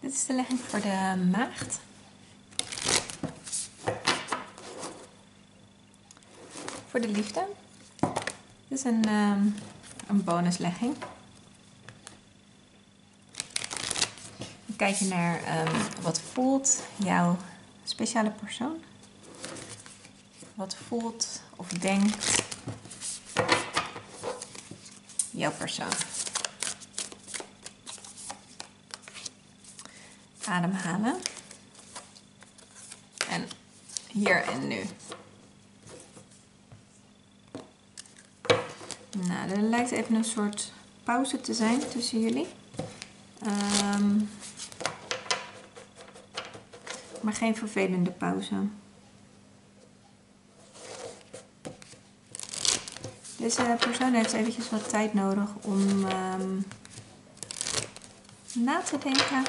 Dit is de legging voor de maagd. Voor de liefde. Dit is een bonuslegging. We kijken naar wat voelt jouw speciale persoon. Wat voelt of denkt jouw persoon. Ademhalen. En hier en nu. Nou, er lijkt even een soort pauze te zijn tussen jullie. Maar geen vervelende pauze. Deze persoon heeft eventjes wat tijd nodig om na te denken.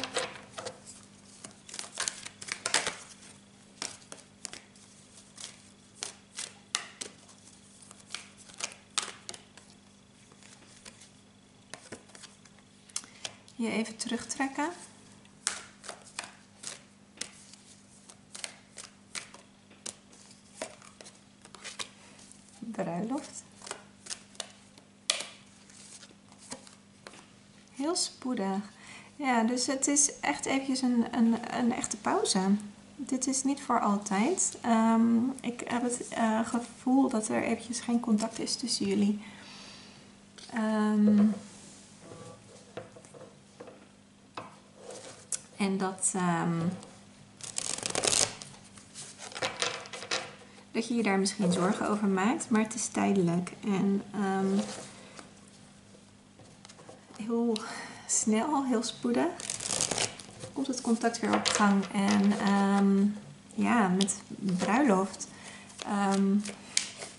Je even terugtrekken. Bruiloft. Heel spoedig. Ja, dus het is echt eventjes een echte pauze. Dit is niet voor altijd. Ik heb het gevoel dat er eventjes geen contact is tussen jullie. En dat je je daar misschien zorgen over maakt, maar het is tijdelijk. En heel snel, heel spoedig, komt het contact weer op gang. En ja, met bruiloft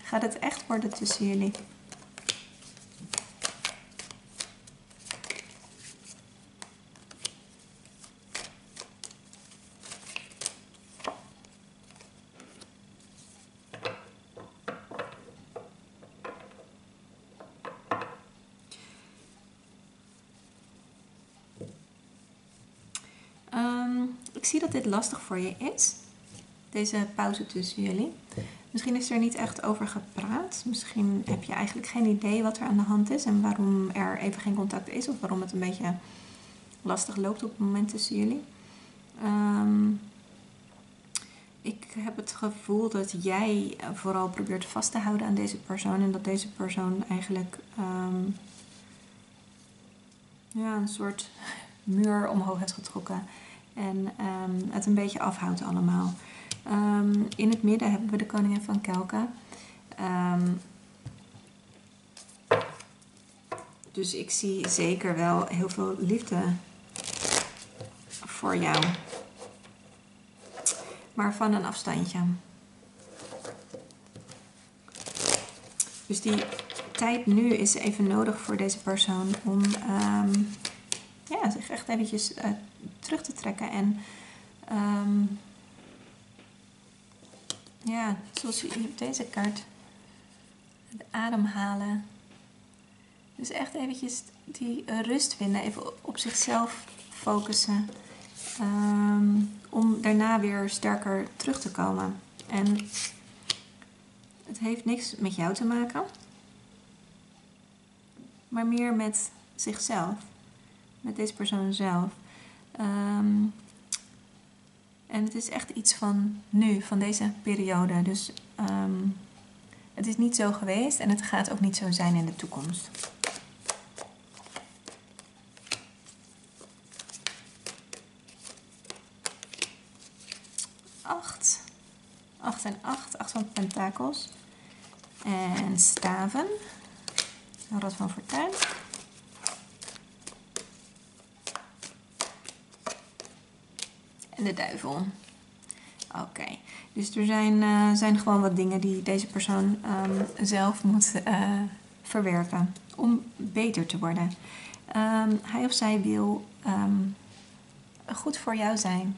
gaat het echt worden tussen jullie. Ik zie dat dit lastig voor je is, deze pauze tussen jullie. Misschien is er niet echt over gepraat. Misschien heb je eigenlijk geen idee wat er aan de hand is en waarom er even geen contact is. Of waarom het een beetje lastig loopt op het moment tussen jullie. Ik heb het gevoel dat jij vooral probeert vast te houden aan deze persoon. En dat deze persoon eigenlijk ja, een soort muur omhoog heeft getrokken. En het een beetje afhoudt allemaal. In het midden hebben we de koningin van Kelken. Dus ik zie zeker wel heel veel liefde voor jou. Maar van een afstandje. Dus die tijd nu is even nodig voor deze persoon om ja, zich echt eventjes terug te trekken en ja, zoals je op deze kaart, het ademhalen. Dus echt eventjes die rust vinden, even op zichzelf focussen om daarna weer sterker terug te komen. En het heeft niks met jou te maken, maar meer met zichzelf, met deze persoon zelf. En het is echt iets van nu, van deze periode. Dus het is niet zo geweest en het gaat ook niet zo zijn in de toekomst. Acht van pentakels. En staven. Een rad van fortuin. De duivel. Oké. Dus er zijn gewoon wat dingen die deze persoon zelf moet verwerken om beter te worden. Hij of zij wil goed voor jou zijn.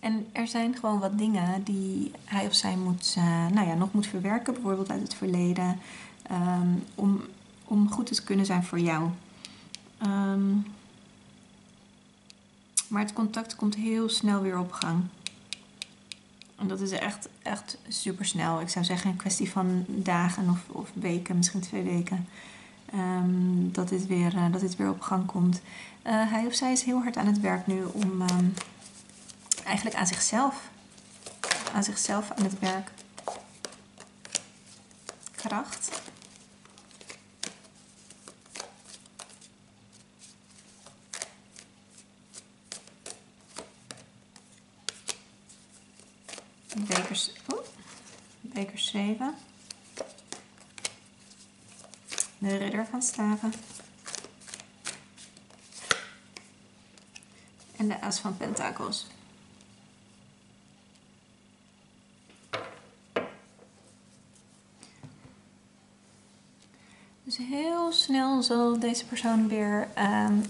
En er zijn gewoon wat dingen die hij of zij moet, nou ja, nog moet verwerken, bijvoorbeeld uit het verleden, om goed te kunnen zijn voor jou. Maar het contact komt heel snel weer op gang. En dat is echt super snel. Ik zou zeggen een kwestie van dagen of weken, misschien 2 weken. Dat dit weer op gang komt. Hij of zij is heel hard aan het werk nu om eigenlijk aan zichzelf. Aan zichzelf aan het werk. Kracht. Beker 7. De ridder van staven. En de aas van pentakels. Dus heel snel zal deze persoon weer,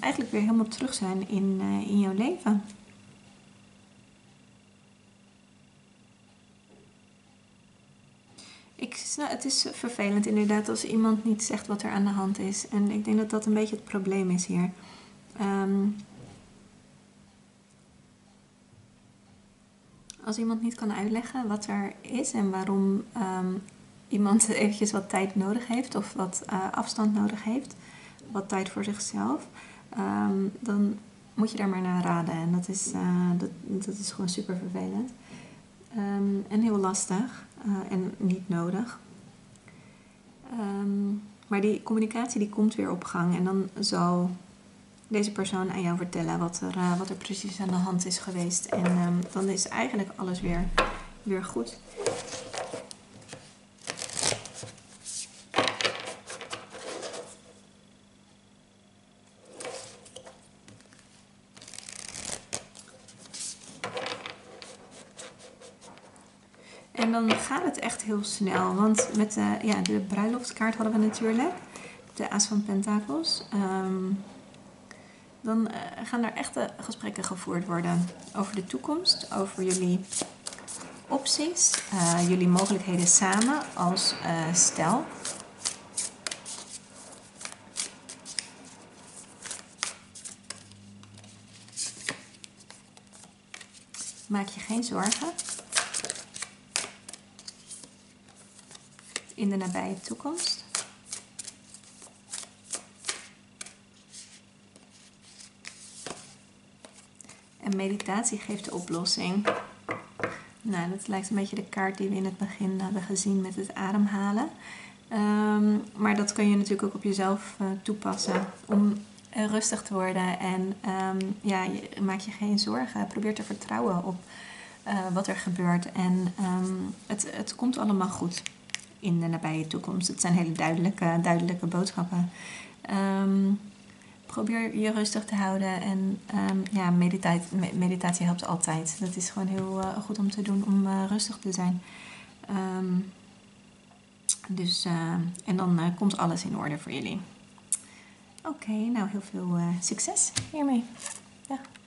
eigenlijk weer helemaal terug zijn in jouw leven. Nou, het is vervelend inderdaad als iemand niet zegt wat er aan de hand is. En ik denk dat dat een beetje het probleem is hier. Als iemand niet kan uitleggen wat er is en waarom iemand eventjes wat tijd nodig heeft of wat afstand nodig heeft, wat tijd voor zichzelf, dan moet je daar maar naar raden. En dat is gewoon super vervelend. En heel lastig en niet nodig. Maar die communicatie die komt weer op gang. En dan zal deze persoon aan jou vertellen wat er precies aan de hand is geweest. En dan is eigenlijk alles weer goed. En dan gaat het echt heel snel, want met de bruiloftkaart hadden we natuurlijk, de aas van pentakels. Dan gaan er echte gesprekken gevoerd worden over de toekomst, over jullie opties, jullie mogelijkheden samen als stel. Maak je geen zorgen. In de nabije toekomst. En meditatie geeft de oplossing. Nou, dat lijkt een beetje de kaart die we in het begin hebben gezien met het ademhalen. Maar dat kun je natuurlijk ook op jezelf toepassen. Om rustig te worden en maak je geen zorgen. Probeer te vertrouwen op wat er gebeurt. En het komt allemaal goed. In de nabije toekomst. Het zijn hele duidelijke boodschappen. Probeer je rustig te houden. En meditatie helpt altijd. Dat is gewoon heel goed om te doen. Om rustig te zijn. En dan komt alles in orde voor jullie. Oké, nou heel veel succes hiermee. Ja.